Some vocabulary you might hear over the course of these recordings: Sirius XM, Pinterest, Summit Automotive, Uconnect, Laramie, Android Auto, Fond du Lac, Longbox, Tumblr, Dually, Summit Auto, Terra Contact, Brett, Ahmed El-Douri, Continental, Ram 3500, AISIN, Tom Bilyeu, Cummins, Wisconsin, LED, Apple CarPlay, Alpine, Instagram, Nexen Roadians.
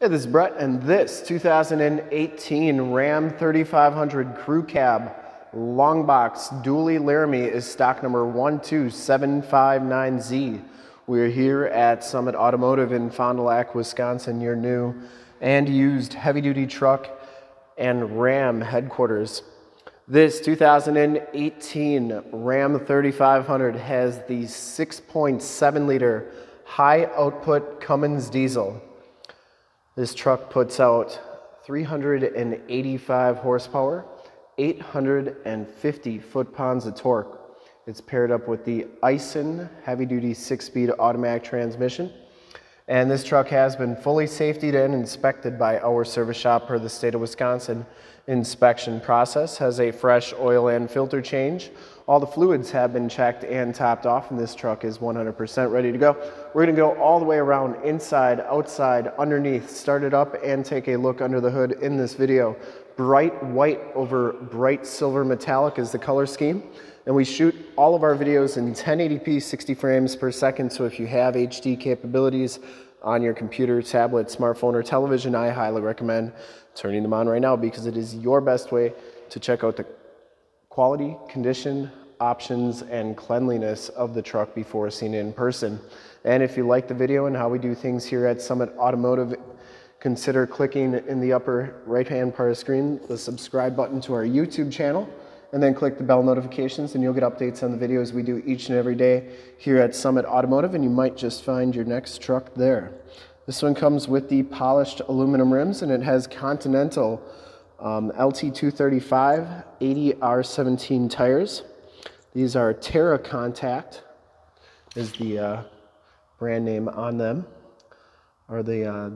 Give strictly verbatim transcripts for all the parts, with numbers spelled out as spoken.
Hey, this is Brett, and this two thousand eighteen Ram thirty-five hundred Crew Cab Long Box Dually Laramie is stock number one two seven five nine Z. We're here at Summit Automotive in Fond du Lac, Wisconsin, your new and used heavy-duty truck and Ram headquarters. This two thousand eighteen Ram thirty-five hundred has the six point seven liter high-output Cummins diesel. This truck puts out three hundred eighty-five horsepower, eight hundred fifty foot-pounds of torque. It's paired up with the AISIN heavy-duty six-speed automatic transmission. And this truck has been fully safetied and inspected by our service shop per the state of Wisconsin inspection process. Has a fresh oil and filter change. All the fluids have been checked and topped off, and this truck is one hundred percent ready to go. We're gonna go all the way around, inside, outside, underneath, start it up and take a look under the hood in this video. Bright white over bright silver metallic is the color scheme. And we shoot all of our videos in ten eighty p, sixty frames per second. So if you have H D capabilities on your computer, tablet, smartphone, or television, I highly recommend turning them on right now because it is your best way to check out the quality, condition, options, and cleanliness of the truck before seeing it in person. And if you like the video and how we do things here at Summit Automotive, consider clicking in the upper right-hand part of the screen, the subscribe button to our YouTube channel, and then click the bell notifications and you'll get updates on the videos we do each and every day here at Summit Automotive, and you might just find your next truck there. This one comes with the polished aluminum rims, and it has Continental um, L T two thirty-five eighty R seventeen tires. These are Terra Contact is the uh, brand name on them. Are they, uh,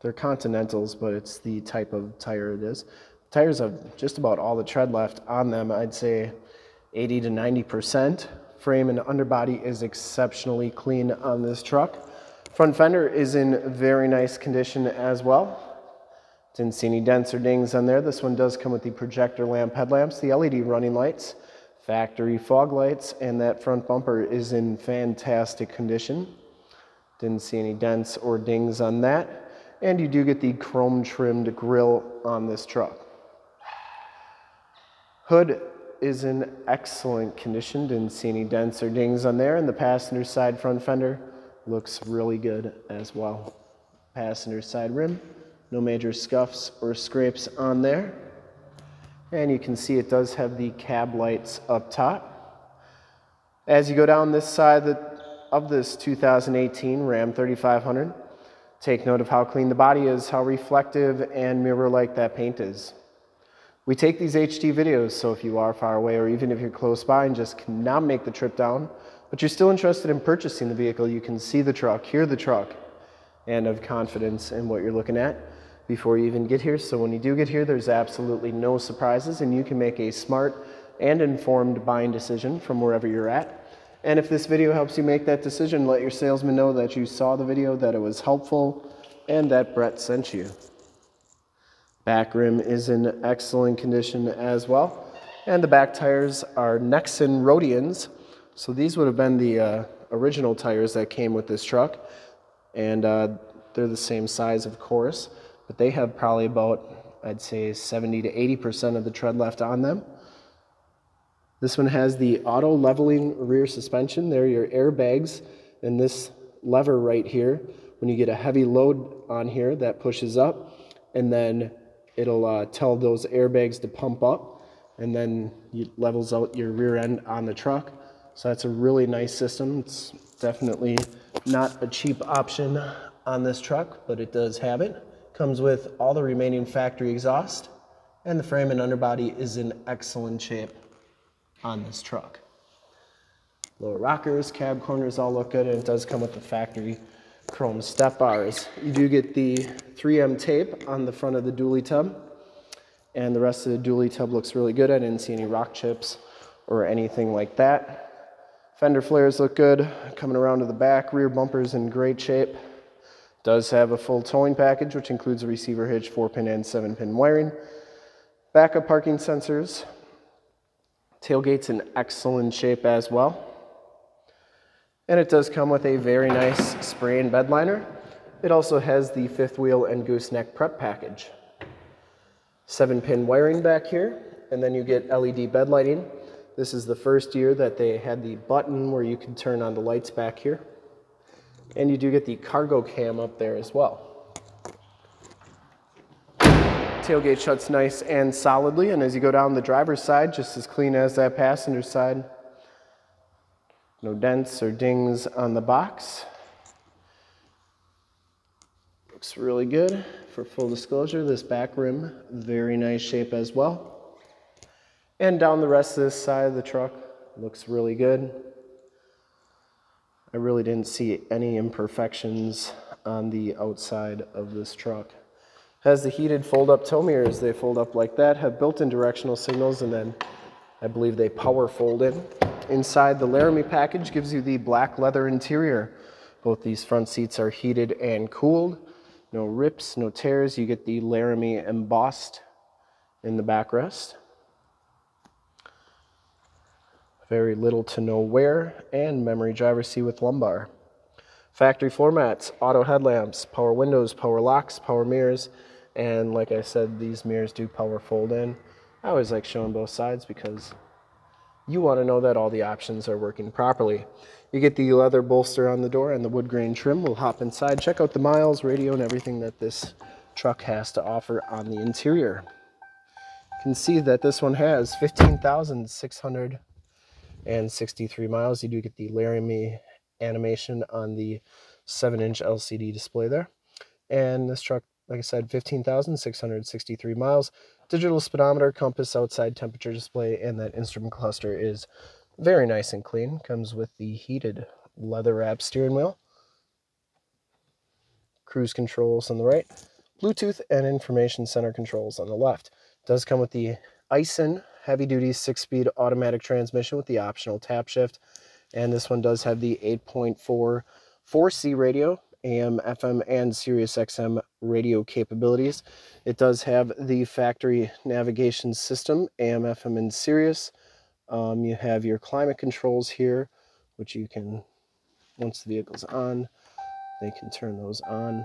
they're Continentals, but it's the type of tire it is. Tires have just about all the tread left on them. I'd say eighty to ninety percent. Frame and underbody is exceptionally clean on this truck. Front fender is in very nice condition as well. Didn't see any dents or dings on there. This one does come with the projector lamp headlamps, the L E D running lights, factory fog lights, and that front bumper is in fantastic condition. Didn't see any dents or dings on that. And you do get the chrome trimmed grille on this truck. Hood is in excellent condition, didn't see any dents or dings on there, and the passenger side front fender looks really good as well. Passenger side rim, no major scuffs or scrapes on there. And you can see it does have the cab lights up top. As you go down this side of this two thousand eighteen Ram thirty-five hundred, take note of how clean the body is, how reflective and mirror-like that paint is. We take these H D videos, so if you are far away or even if you're close by and just cannot make the trip down, but you're still interested in purchasing the vehicle, you can see the truck, hear the truck, and have confidence in what you're looking at before you even get here. So when you do get here, there's absolutely no surprises and you can make a smart and informed buying decision from wherever you're at. And if this video helps you make that decision, let your salesman know that you saw the video, that it was helpful, and that Brett sent you. Back rim is in excellent condition as well. And the back tires are Nexen Roadians. So these would have been the uh, original tires that came with this truck. And uh, they're the same size, of course, but they have probably about, I'd say seventy to eighty percent of the tread left on them. This one has the auto leveling rear suspension. They're your airbags. And this lever right here, when you get a heavy load on here, that pushes up and then it'll uh, tell those airbags to pump up, and then it levels out your rear end on the truck. So that's a really nice system. It's definitely not a cheap option on this truck, but it does have it. Comes with all the remaining factory exhaust, and the frame and underbody is in excellent shape on this truck. Lower rockers, cab corners all look good, and it does come with the factory chrome step bars. You do get the three M tape on the front of the dually tub, and the rest of the dually tub looks really good. I didn't see any rock chips or anything like that. Fender flares look good. Coming around to the back, rear bumper's in great shape. Does have a full towing package, which includes a receiver hitch, four pin and seven pin wiring. Backup parking sensors. Tailgate's in excellent shape as well. And it does come with a very nice spray and bed liner. It also has the fifth wheel and gooseneck prep package. seven pin wiring back here, and then you get L E D bed lighting. This is the first year that they had the button where you can turn on the lights back here. And you do get the cargo cam up there as well. Tailgate shuts nice and solidly, and as you go down the driver's side, just as clean as that passenger side. No dents or dings on the box. Looks really good. For full disclosure, this back rim, very nice shape as well. And down the rest of this side of the truck, looks really good. I really didn't see any imperfections on the outside of this truck. Has the heated fold-up tow mirrors. They fold up like that, have built-in directional signals, and then I believe they power fold in. Inside, the Laramie package gives you the black leather interior. Both these front seats are heated and cooled. No rips, no tears. You get the Laramie embossed in the backrest. Very little to no wear, and memory driver's seat with lumbar. Factory floor mats, auto headlamps, power windows, power locks, power mirrors, and like I said, these mirrors do power fold in. I always like showing both sides because you want to know that all the options are working properly. You get the leather bolster on the door and the wood grain trim. We'll hop inside, check out the miles, radio, and everything that this truck has to offer on the interior. You can see that this one has fifteen thousand six hundred sixty-three miles. You do get the Laramie animation on the seven inch L C D display there. And this truck, like I said, fifteen thousand six hundred sixty-three miles. Digital speedometer, compass, outside temperature display, and that instrument cluster is very nice and clean. Comes with the heated leather-wrapped steering wheel. Cruise controls on the right. Bluetooth and information center controls on the left. Does come with the AISIN heavy-duty six-speed automatic transmission with the optional tap shift. And this one does have the eight point four four C radio, A M, F M, and Sirius X M radio capabilities. It does have the factory navigation system, A M, F M, and Sirius. Um, you have your climate controls here, which you can, once the vehicle's on, they can turn those on.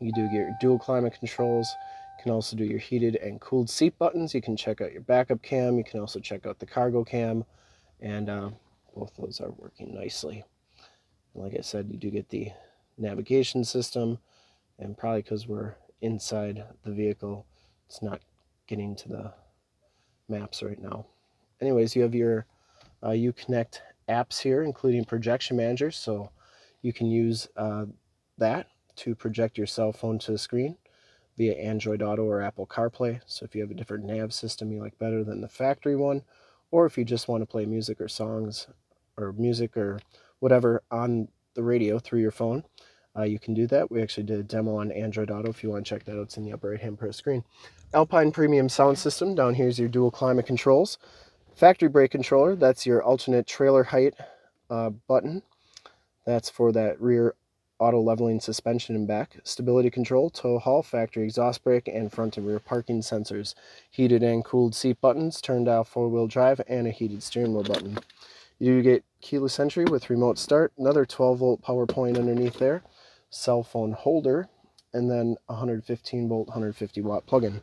You do get your dual climate controls. You can also do your heated and cooled seat buttons. You can check out your backup cam. You can also check out the cargo cam. And uh, both those are working nicely. And like I said, you do get the navigation system, and probably because we're inside the vehicle, it's not getting to the maps right now. Anyways, you have your uh, Uconnect apps here, including projection manager, so you can use uh, that to project your cell phone to the screen via Android Auto or Apple CarPlay. So if you have a different nav system you like better than the factory one, or if you just want to play music or songs or music or whatever on the radio through your phone, uh, you can do that. We actually did a demo on Android Auto. If you want to check that out, it's in the upper right hand part of the screen. Alpine premium sound system. Down here is your dual climate controls. Factory brake controller, that's your alternate trailer height uh, button. That's for that rear auto leveling suspension and back. Stability control, tow haul, factory exhaust brake, and front and rear parking sensors. Heated and cooled seat buttons, turn dial four-wheel drive, and a heated steering wheel button. You get keyless entry with remote start, another twelve volt power point underneath there, cell phone holder, and then one hundred fifteen volt, one hundred fifty watt plug-in.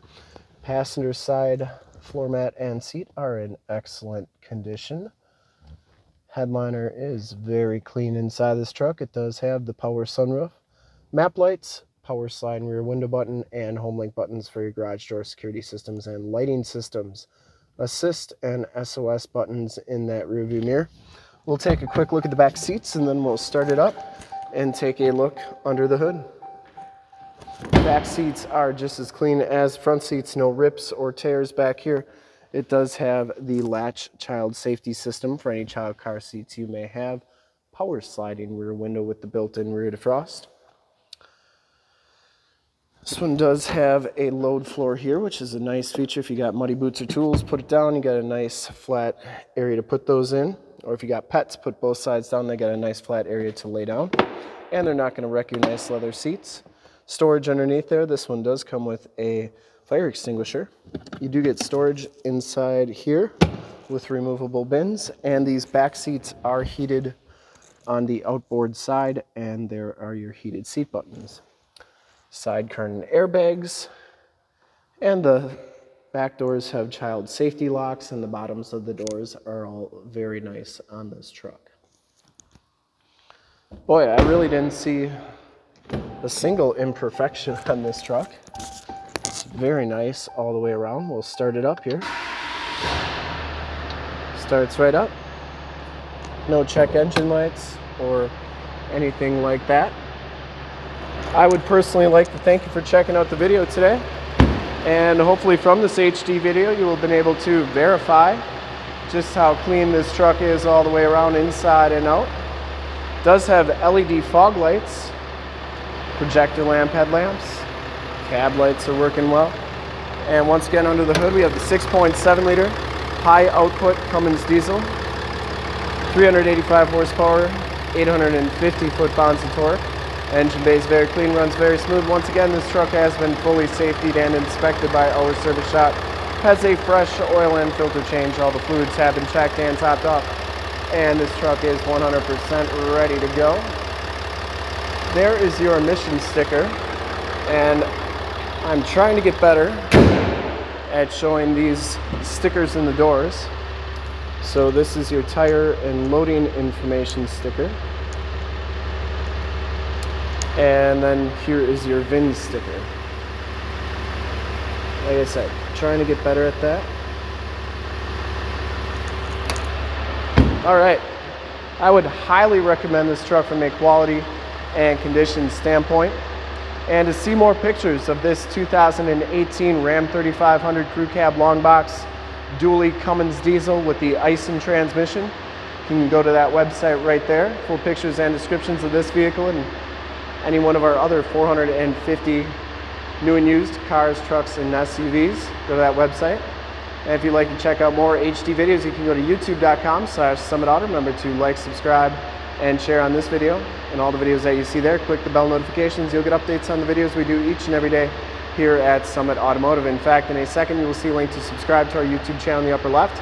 Passenger side floor mat and seat are in excellent condition. Headliner is very clean inside this truck. It does have the power sunroof, map lights, power slide and rear window button, and home link buttons for your garage door security systems and lighting systems. Assist and S O S buttons in that rear view mirror. We'll take a quick look at the back seats and then we'll start it up and take a look under the hood. Back seats are just as clean as front seats, no rips or tears back here. It does have the latch child safety system for any child car seats you may have. Power sliding rear window with the built-in rear defrost. This one does have a load floor here, which is a nice feature. If you got muddy boots or tools, put it down. You got a nice flat area to put those in. Or if you got pets, put both sides down. They got a nice flat area to lay down. And they're not going to wreck your nice leather seats. Storage underneath there. This one does come with a fire extinguisher. You do get storage inside here with removable bins, and these back seats are heated on the outboard side, and there are your heated seat buttons. Side curtain airbags, and the back doors have child safety locks, and the bottoms of the doors are all very nice on this truck. Boy, I really didn't see a single imperfection on this truck. It's very nice all the way around. We'll start it up here. Starts right up. No check engine lights or anything like that. I would personally like to thank you for checking out the video today. And hopefully from this H D video, you will have been able to verify just how clean this truck is all the way around, inside and out. It does have L E D fog lights, projector lamp headlamps, cab lights are working well. And once again, under the hood, we have the six point seven liter high output Cummins diesel, three hundred eighty-five horsepower, eight hundred fifty foot-pounds of torque. Engine bay is very clean, runs very smooth. Once again, this truck has been fully safetied and inspected by our service shop. Has a fresh oil and filter change. All the fluids have been checked and topped off. And this truck is one hundred percent ready to go. There is your emission sticker. And I'm trying to get better at showing these stickers in the doors. So this is your tire and loading information sticker. And then here is your V I N sticker. Like I said, trying to get better at that. All right, I would highly recommend this truck from a quality and condition standpoint. And to see more pictures of this two thousand eighteen Ram thirty-five hundred Crew Cab Long Box Dually Cummins diesel with the AISIN transmission, you can go to that website right there. Full pictures and descriptions of this vehicle and any one of our other four hundred fifty new and used cars, trucks, and S U Vs. Go to that website. And if you'd like to check out more H D videos, you can go to youtube dot com slash Summit Auto. Remember to like, subscribe, and share on this video and all the videos that you see there. Click the bell notifications. You'll get updates on the videos we do each and every day here at Summit Automotive. In fact, in a second, you will see a link to subscribe to our YouTube channel in the upper left,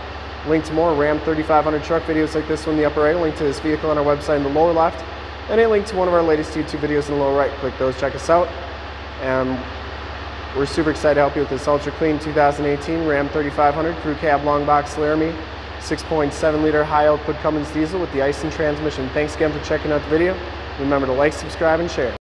link to more Ram thirty-five hundred truck videos like this one in the upper right, link to this vehicle on our website in the lower left, and a link to one of our latest YouTube videos in the lower right. Click those, check us out. And we're super excited to help you with this ultra clean two thousand eighteen Ram thirty-five hundred Crew Cab Long Box Laramie six point seven liter high output Cummins diesel with the AISIN transmission. Thanks again for checking out the video. Remember to like, subscribe, and share.